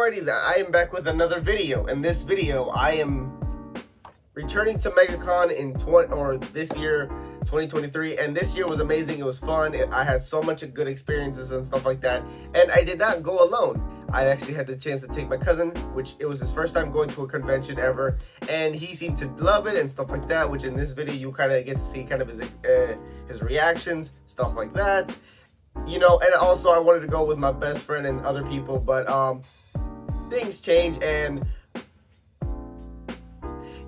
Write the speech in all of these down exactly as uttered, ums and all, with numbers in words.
Alrighty then, I am back with another video. In this video, I am returning to MegaCon in twenty or this year, twenty twenty-three, and this year was amazing. It was fun. I had so much good experiences and stuff like that, and I did not go alone. I actually had the chance to take my cousin, which it was his first time going to a convention ever, and he seemed to love it and stuff like that, which in this video you kind of get to see kind of his uh, his reactions, stuff like that, you know. And also I wanted to go with my best friend and other people, but um things change, and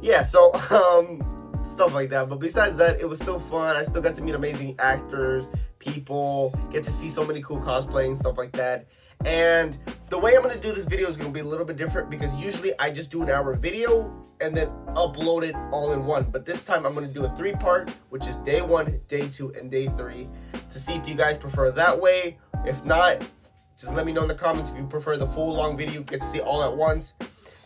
yeah, so um stuff like that. But besides that, it was still fun. I still got to meet amazing actors, people, get to see so many cool cosplay and stuff like that. And the way I'm going to do this video is going to be a little bit different, because usually I just do an hour video and then upload it all in one. But this time I'm going to do a three part, which is day one, day two, and day three, to see if you guys prefer that way. If not, just let me know in the comments if you prefer the full long video, get to see all at once.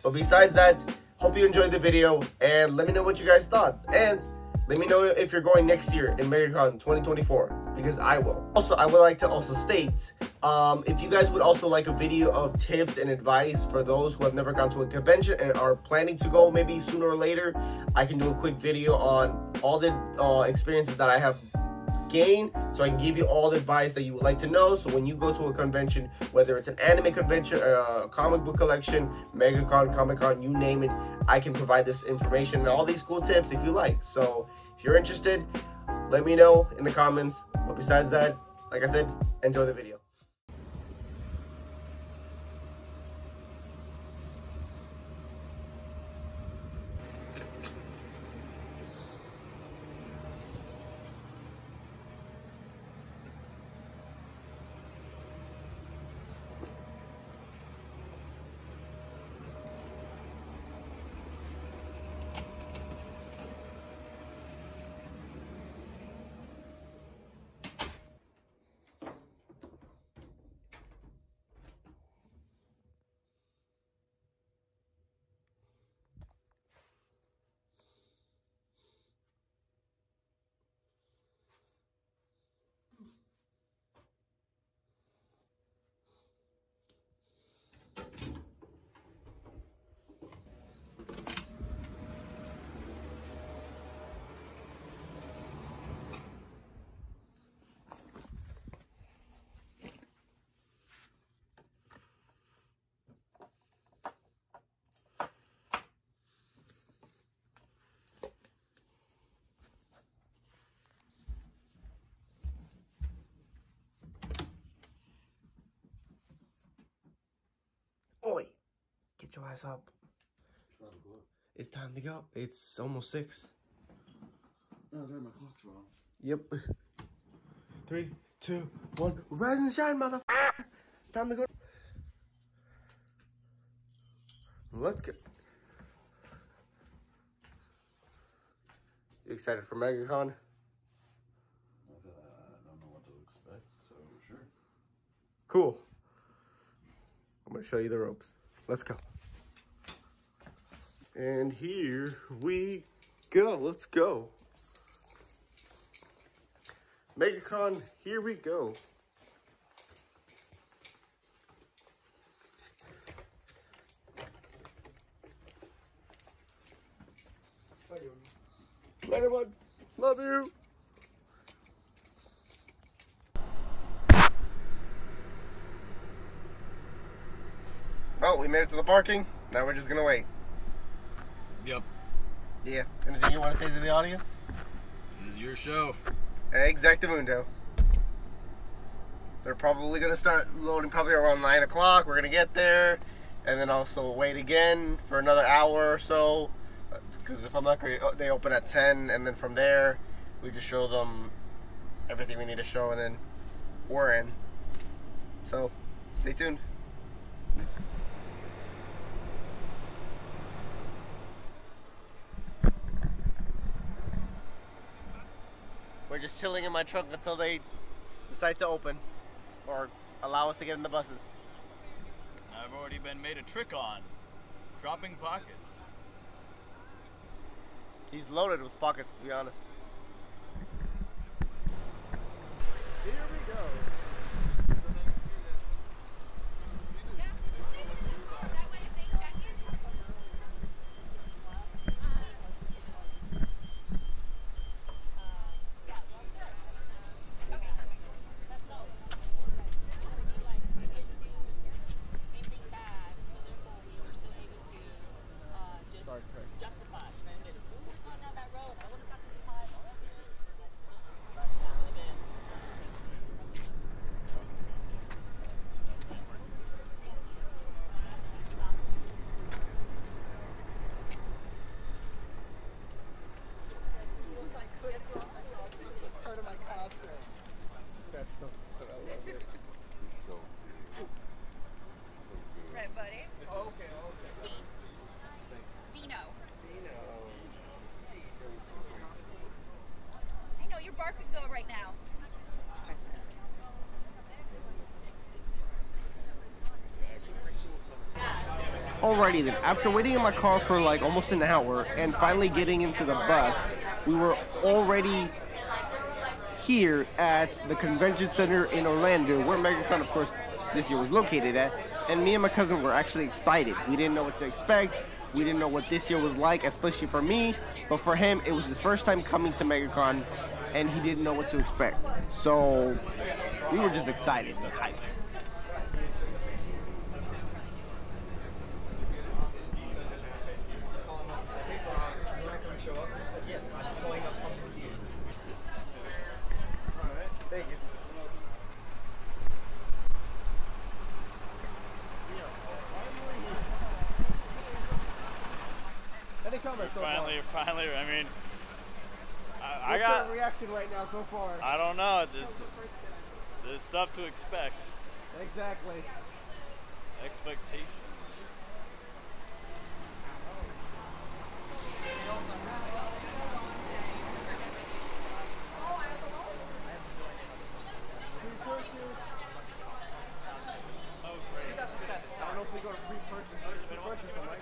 But besides that, hope you enjoyed the video, and let me know what you guys thought. And let me know if you're going next year in MegaCon twenty twenty-four, because I will. Also, I would like to also state, um, if you guys would also like a video of tips and advice for those who have never gone to a convention and are planning to go maybe sooner or later, I can do a quick video on all the uh, experiences that I have gained, so I can give you all the advice that you would like to know. So when you go to a convention, whether it's an anime convention, a comic book collection, MegaCon, Comic-Con, you name it, I can provide this information and all these cool tips if you like. So if you're interested, let me know in the comments. But besides that, like I said, enjoy the video. Get your ass up. It's time to go. It's almost six. No, sorry, my clock's wrong. Yep. Three, two, one. Rise and shine, motherfucker. Time to go. Let's get. You excited for MegaCon? I don't know what to expect, so sure. Cool. I'm gonna show you the ropes. Let's go. And here we go. Let's go. MegaCon, here we go. Later, bud. Love you. Oh, we made it to the parking. Now we're just gonna wait. Yep. Yeah. Anything you want to say to the audience? It is your show. Exactamundo. They're probably gonna start loading probably around nine o'clock. We're gonna get there, and then also wait again for another hour or so. Because if I'm not great, they open at ten, and then from there we just show them everything we need to show, and then we're in. So stay tuned. We're just chilling in my truck until they decide to open or allow us to get in the buses. I've already been made a trick on. Dropping pockets. He's loaded with pockets, to be honest. Here we go. Alrighty then, after waiting in my car for like almost an hour and finally getting into the bus, we were already here at the convention center in Orlando, where MegaCon, of course, this year was located at, and me and my cousin were actually excited. We didn't know what to expect. We didn't know what this year was like, especially for me, but for him, it was his first time coming to MegaCon, and he didn't know what to expect. So we were just excited and hyped. Finally, finally, I mean, I, I got... What's your reaction right now so far? I don't know, there's, there's stuff to expect. Exactly. Expectations. Oh, great. I don't know if we go to pre-purchase. Pre-purchase, right?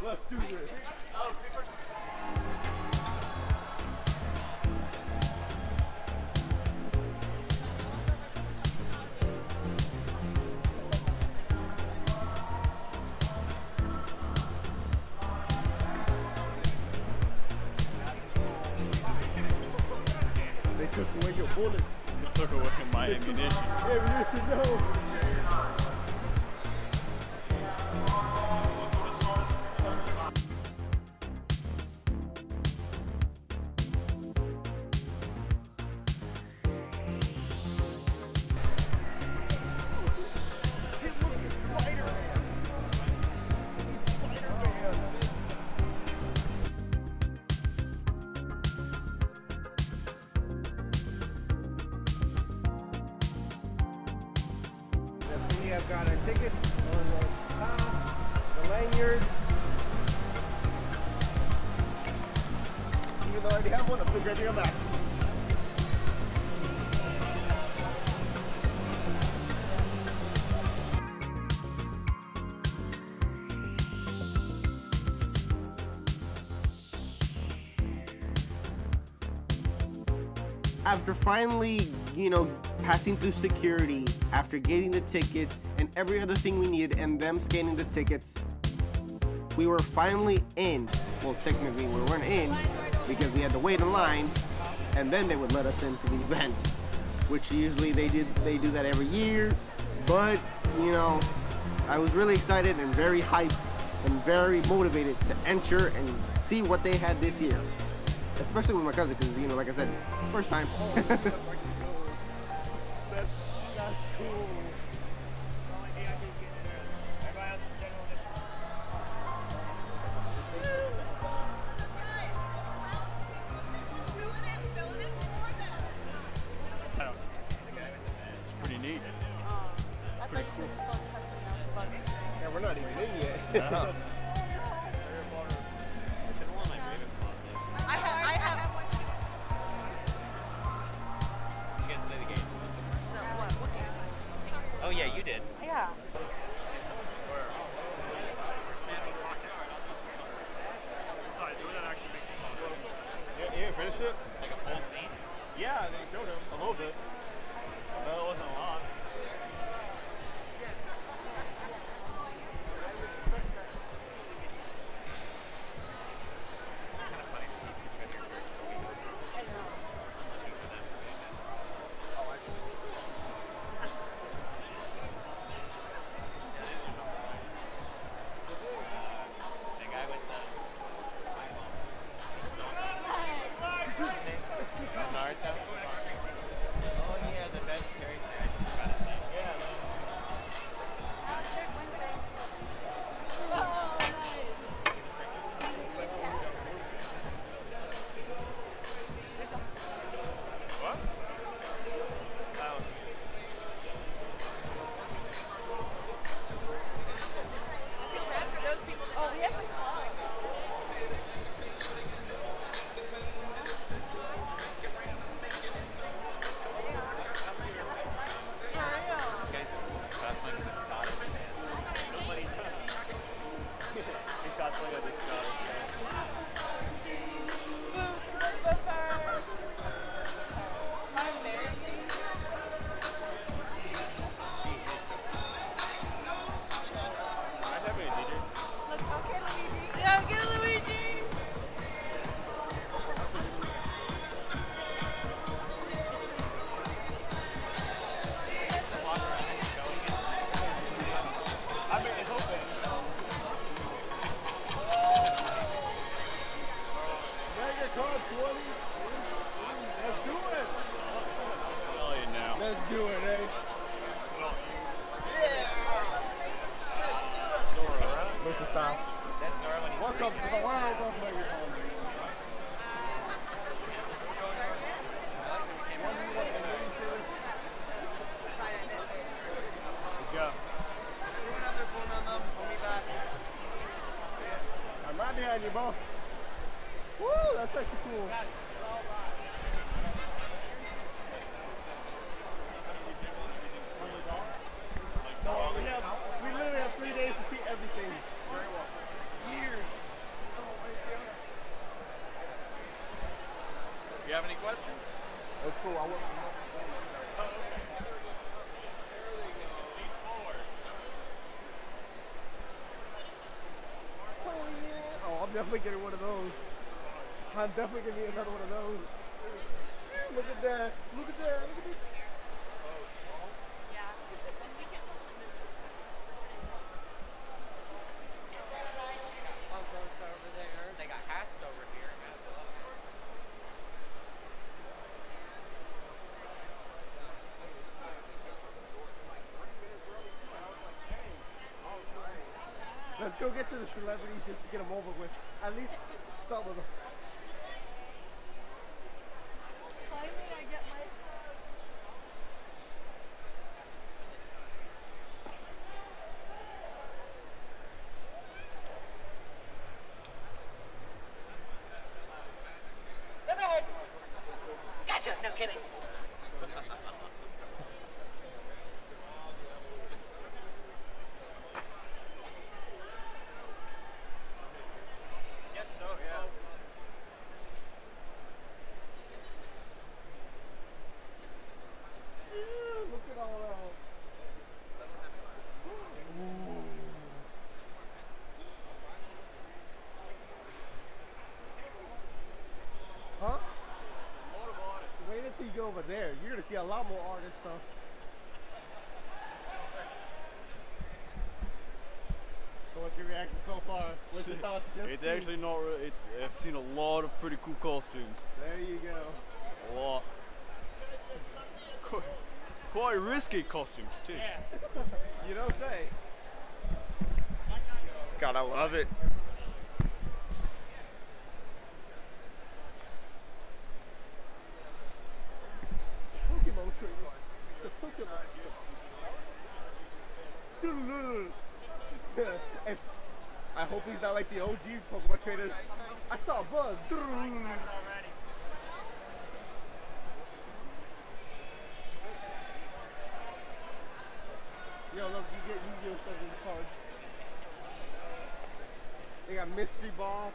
Let's do this. They took away your bullets. They took away my ammunition. Ammunition, no. We have got our tickets, or the pass, the lanyards. Even though I already have one, I'm still grabbing them back. After finally, you know, passing through security, after getting the tickets and every other thing we needed and them scanning the tickets, we were finally in. Well, technically we weren't in because we had to wait in line and then they would let us into the event, which usually they did they do that every year. But, you know, I was really excited and very hyped and very motivated to enter and see what they had this year. Especially with my cousin, because, you know, like I said, first time. That's cool. It's pretty neat. Pretty cool. Yeah, we're not even in yet. Uh-huh. Oh yeah, you did. Yeah. Yeah, yeah, finish it. Like a full scene? Yeah, they showed him a little bit. No, it wasn't a lot. Naruto. go. I'm right behind you, bro. Woo, that's actually cool. No, we have, we literally have three days to see everything. Very well. Years. You have any questions? That's cool. I work. Oh, okay. Oh, yeah. Oh, I'm definitely getting one of those. I'm definitely going to need another one of those. Shoot, look at that. Look at that. Look at this. Let's go get to the celebrities just to get them over with. At least some of them. Finally, I get my. Come ahead. Gotcha. No kidding. Over there, you're gonna see a lot more artist stuff. So, what's your reaction so far? What's your thoughts? Just it's seen? Actually not. It's I've seen a lot of pretty cool costumes. There you go. A lot. Quite, quite risky costumes too. Yeah. You don't say. God, I love it. I hope he's not like the O G Pokemon trainers. I saw a bug. Yo, look, you get Yu-Gi-Oh stuff in the cards. They got mystery box.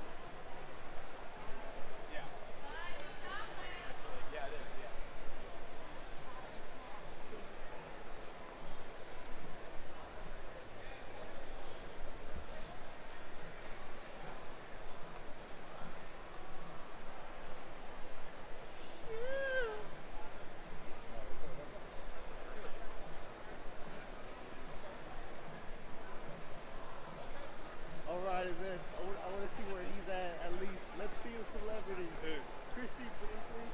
Then. I, I want to see where he's at, at least. Let's see a celebrity. Hey. Chrissy Brinkley.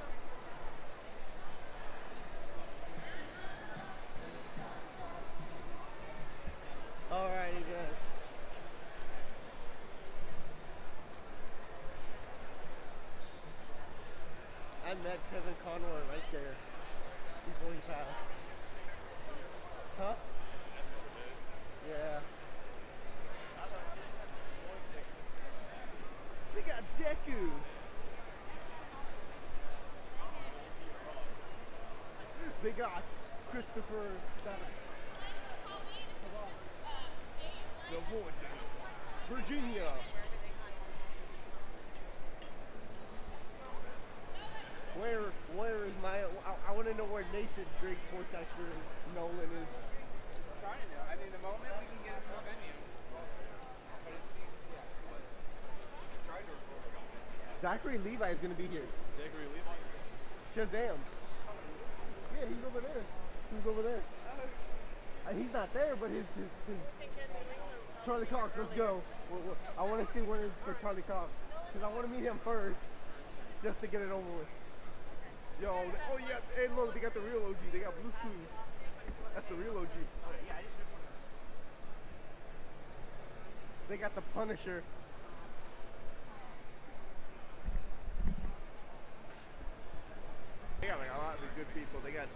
Alrighty then. I met Kevin Conroy right there before he passed. Huh? Yeah. They got Deku. They got Christopher Satter. The voice. Virginia. Where, where is my? I, I want to know where Nathan Drake's voice actor is. Nolan is. I'm trying to know. I mean, the moment we can get him to a venue. Zachary Levi is going to be here. Zachary Levi? Shazam. Yeah, he's over there. He's over there. Uh, he's not there, but his... his, his Charlie Cox, let's go. We'll, we'll, I want to see what it is for Charlie Cox. Because I want to meet him first, just to get it over with. Yo, they, oh yeah, hey look, they got the real O G. They got Blue's Clues. That's the real O G. They got the Punisher. They got like a lot of good people. They got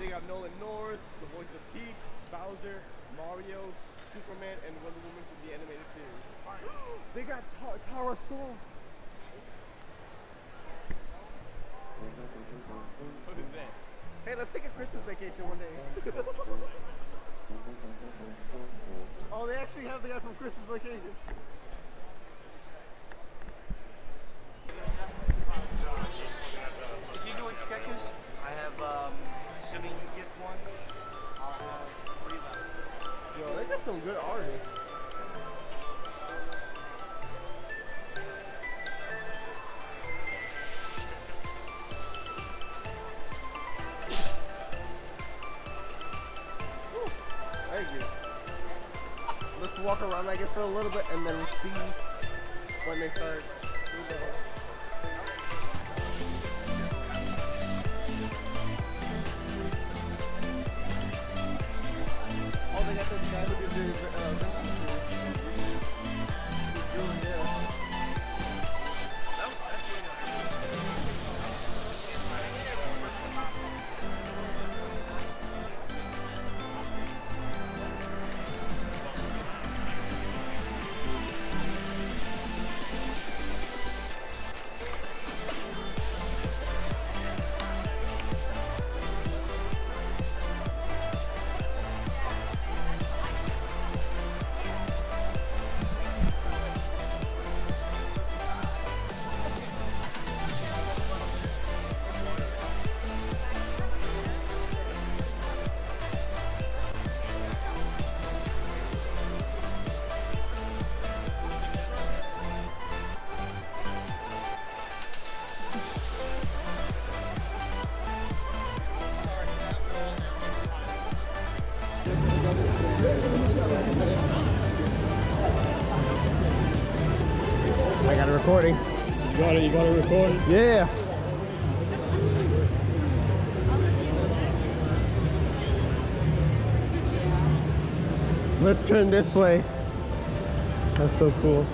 They got Nolan North, the voice of Peach, Bowser, Mario, Superman, and Wonder Woman from the animated series. They got Ta Tara Strong. What is that? Hey, let's take a Christmas vacation one day. Oh, they actually have the guy from Christmas Vacation. Is he doing sketches? I have, um, assuming he gets one, I'll have three left. Yo, they got some good artists. Walk around, I guess, for a little bit, and then see when they start. Oh, they got the guy who did the uh, Vincent series. Doing this. I got it recording. You got it, you got it recording? Yeah. Let's turn this way. That's so cool.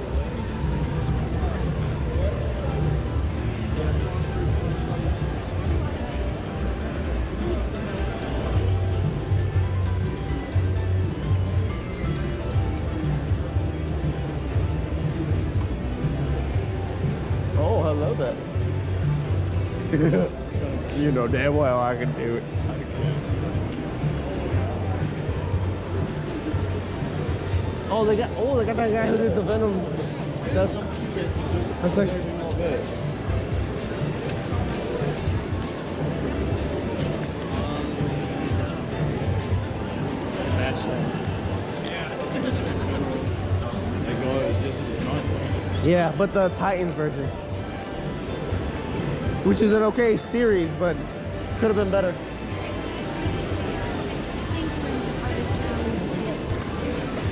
You know damn well I can do it. Oh, they got oh, they got that guy who did the Venom. That's that's actually. Yeah, but the Titans version. Which is an okay series, but could have been better.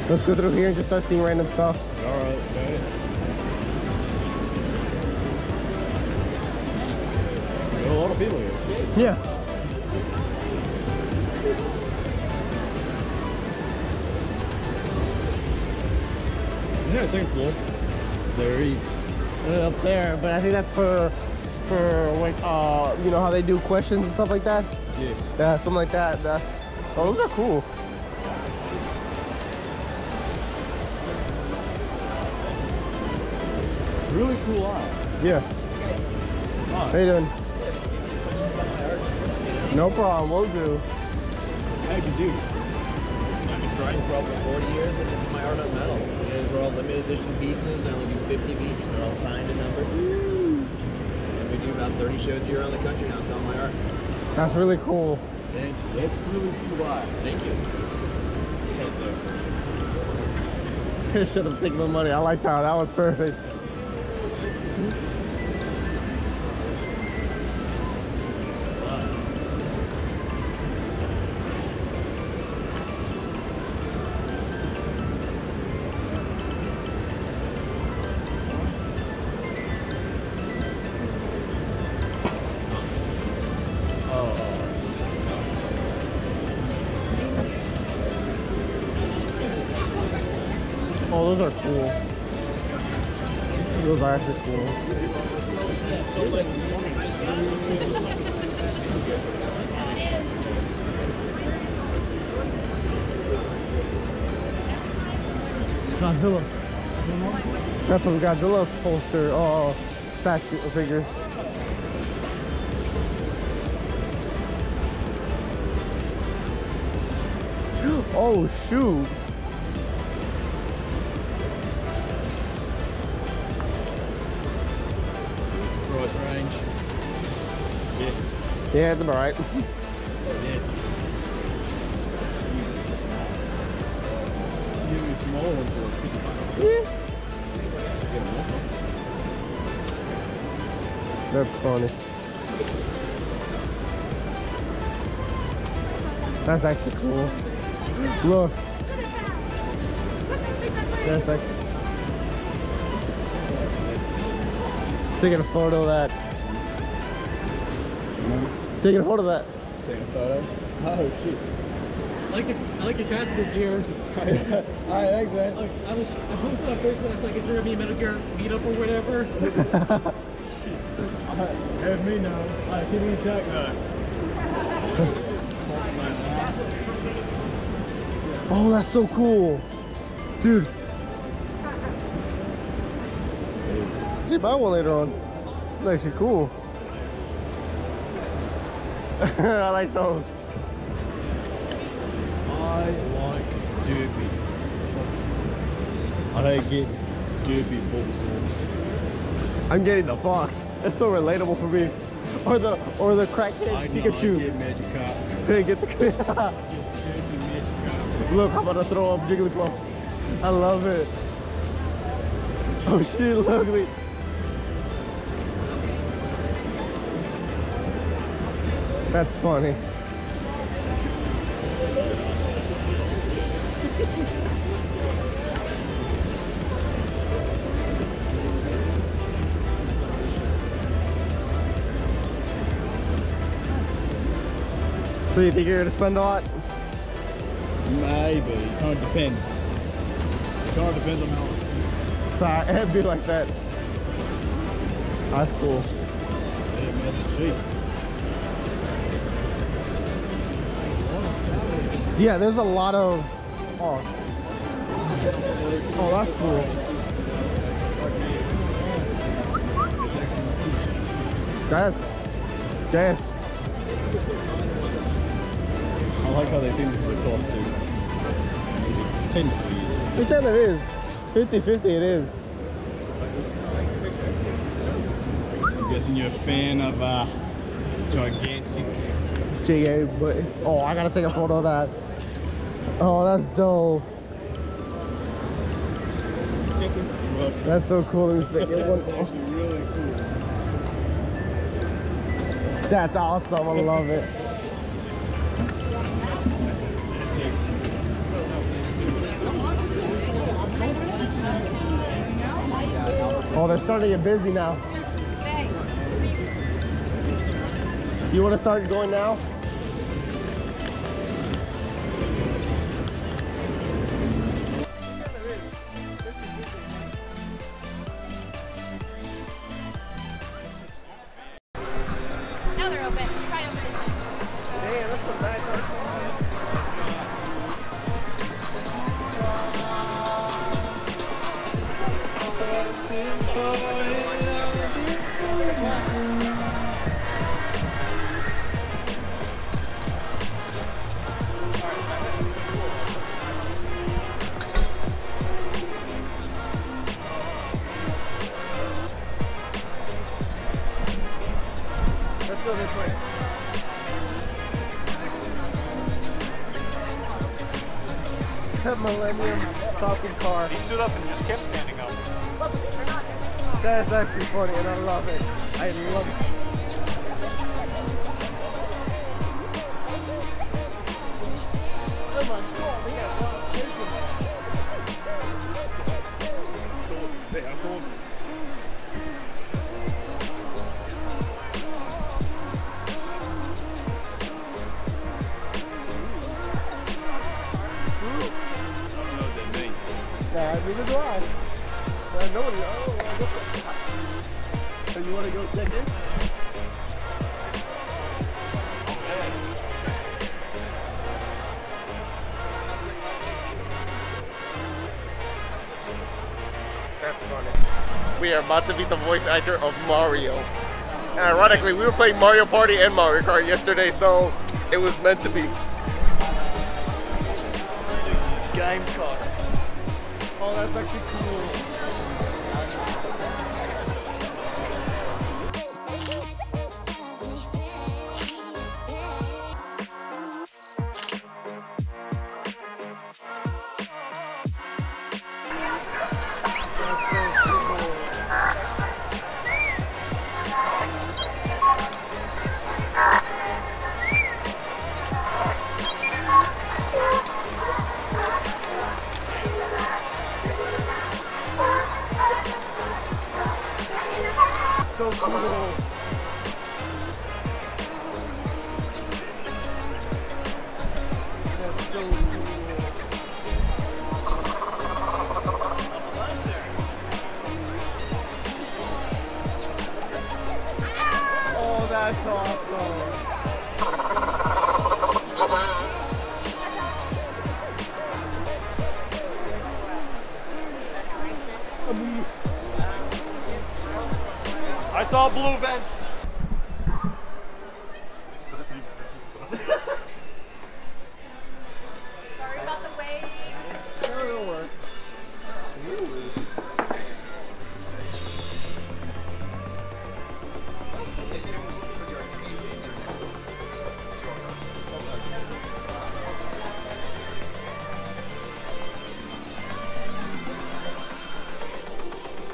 Let's go through here and just start seeing random stuff. All right, got it. There's a lot of people here. Yeah. Yeah, I think look, there is up there, but I think that's for for like uh you know how they do questions and stuff like that. Yeah. Yeah, something like that. That. Oh, those are cool. Really cool eye. Yeah. Hi. How you doing? No problem. We'll do. How'd you do? I've been drawing for over forty years, and this is my art on metal. These are all limited edition pieces. I only do fifty of each. They're all signed and numbered. And we do about thirty shows a year around the country now selling my art. That's really cool. And it's it's really cool art. Thank you. I should have taken my money. I like that. That was perfect. Those are cool. Those are actually cool. Godzilla. That's some Godzilla poster, oh, statue figures. Oh, shoot. Price range. Yeah. Yeah, it's about right. Yes. Really small ones for a piggy bank. Yeah. That's funny. That's actually cool. Look. That's like taking a photo of that. Taking a photo of that. Taking a photo. Oh shit. I like your, I like your tactical gear. Alright, thanks man. Look, I was I posted on Facebook like if you're gonna be a Metal Gear meetup or whatever. Alright, have me now. Alright, keep me in check. Alright. Oh, that's so cool, dude. I should buy one later on. It's actually cool. I like those. I like derby. I don't get derby balls. I'm getting the fox. That's so relatable for me. Or the or the crackhead Pikachu. Get Magic Carp. Hey, get the. Look, I'm about to throw up Jigglypuff. I love it. Oh shit, look at me. That's funny. So you think you're gonna spend a lot? Maybe. It kind of depends. It kind of depends on how much. Sorry, it'd be like that. That's cool. Yeah, man, that's cheap. Yeah, there's a lot of... Oh, oh that's cool. That's... That's... I like how they think this is a cost too. ten dollars. It kind of is. fifty fifty it is. I'm guessing you're a fan of uh, gigantic. J A, but oh, I gotta take a photo of that. Oh, that's dope. That's so cool. That's actually really cool. That's awesome. I love it. Oh, they're starting to get busy now. You want to start going now? Now they're open. Try open it. Damn, that's some nice stuff. That Millennium Falcon car. He stood up and just kept standing up. That's actually funny and I love it. I love it. Oh my god, they got a lot of people. They are haunted. Nah, neither do I. I know it. Oh, so you want to go check in? Okay. We are about to be the voice actor of Mario. And ironically, we were playing Mario Party and Mario Kart yesterday, so it was meant to be. Game card. Oh, that's actually cool. So cool. That's so cool. Oh, that's awesome. I saw blue vent. Sorry about the wave. It'll work.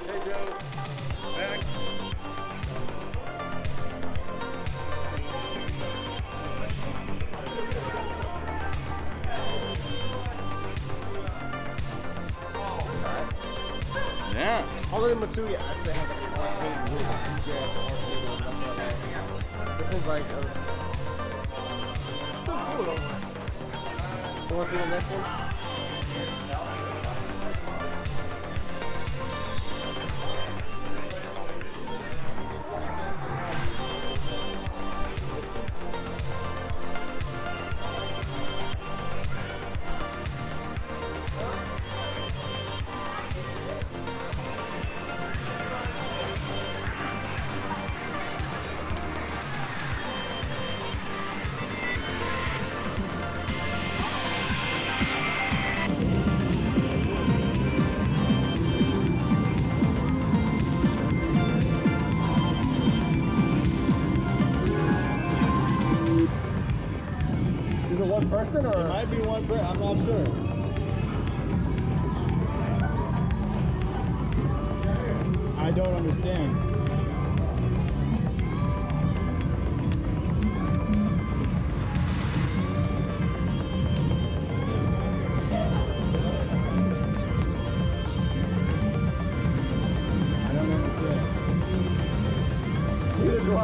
Hey, Joe. Back. Yeah. Although Matsuya actually has an arcade room. Yeah, this one's like a... It's still cool though. You wanna see the next person or? It might be one person, I'm not sure. I don't understand. I don't understand. Neither do I.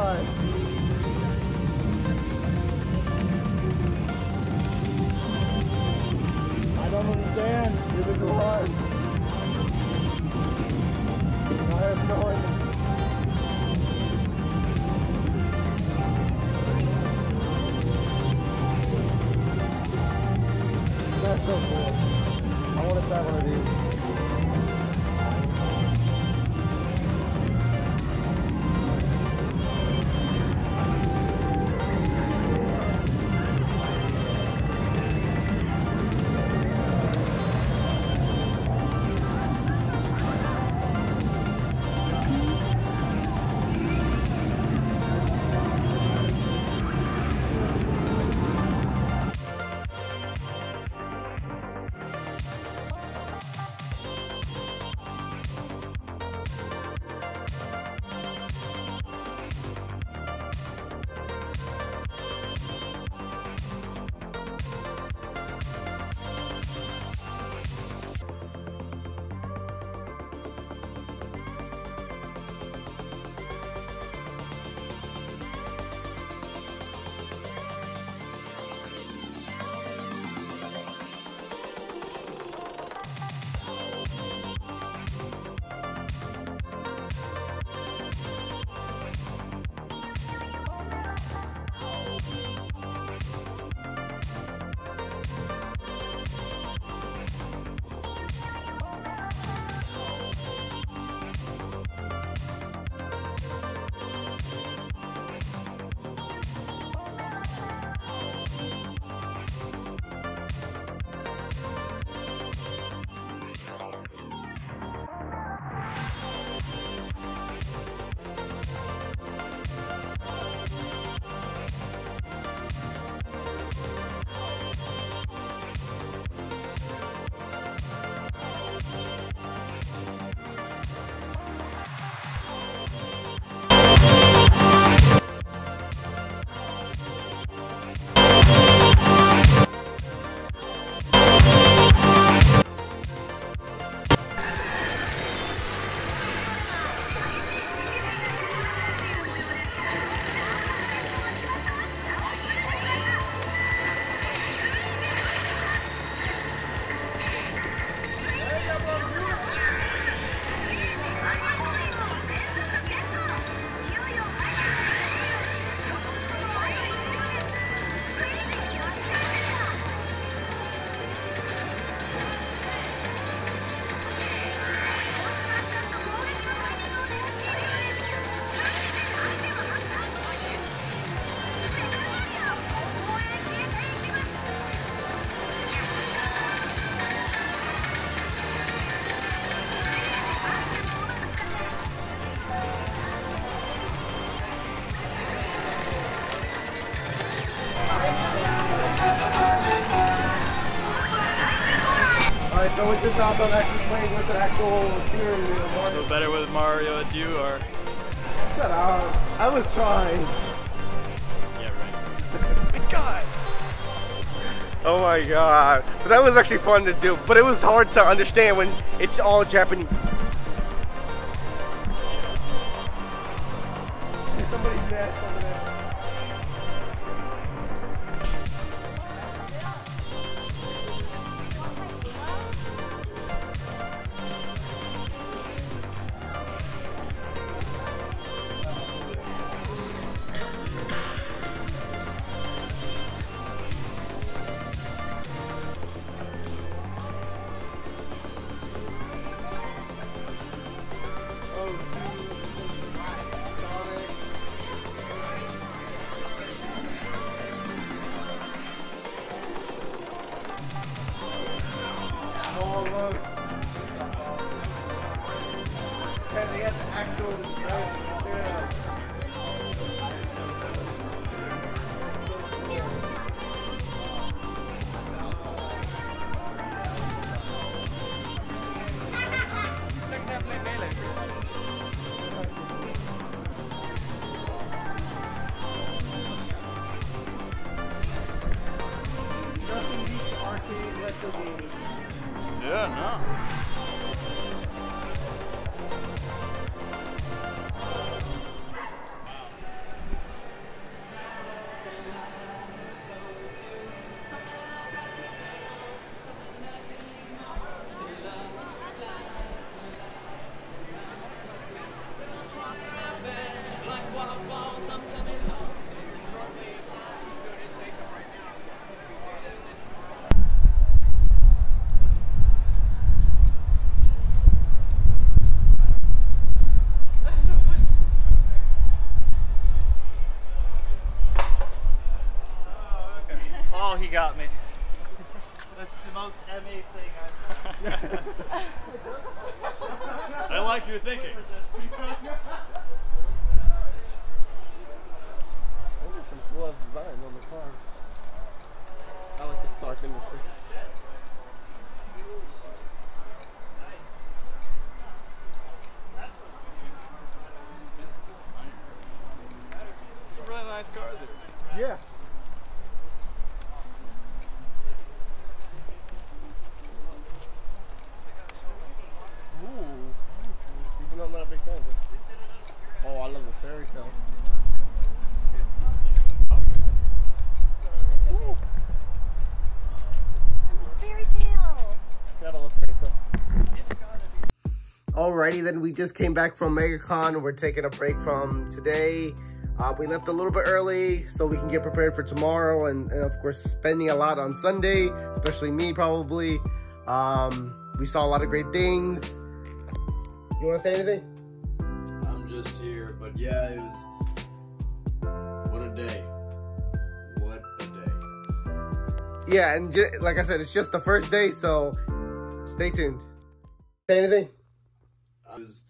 I don't understand. You're the good one. I have no idea. That's so cool. I want to try one of Okay, so what's your thoughts on actually playing with an actual steering wheel, Mario? Still better with Mario at you, or? Shut up. I was trying. Yeah, right. God! Oh my god. But that was actually fun to do, but it was hard to understand when it's all Japanese. There's somebody's nest over there. Got me. That's the most M A thing I've done. I like your thinking. Those are some cool design on the cars. I like the Stark industry. Some really nice cars here. Yeah. Alrighty then, we just came back from MegaCon. We're taking a break from today. Uh, we left a little bit early so we can get prepared for tomorrow, and, and of course spending a lot on Sunday, especially me probably. Um, we saw a lot of great things. You want to say anything? I'm just here, but yeah, it was, what a day. What a day. Yeah, and just, like I said, it's just the first day, so stay tuned. Say anything? I was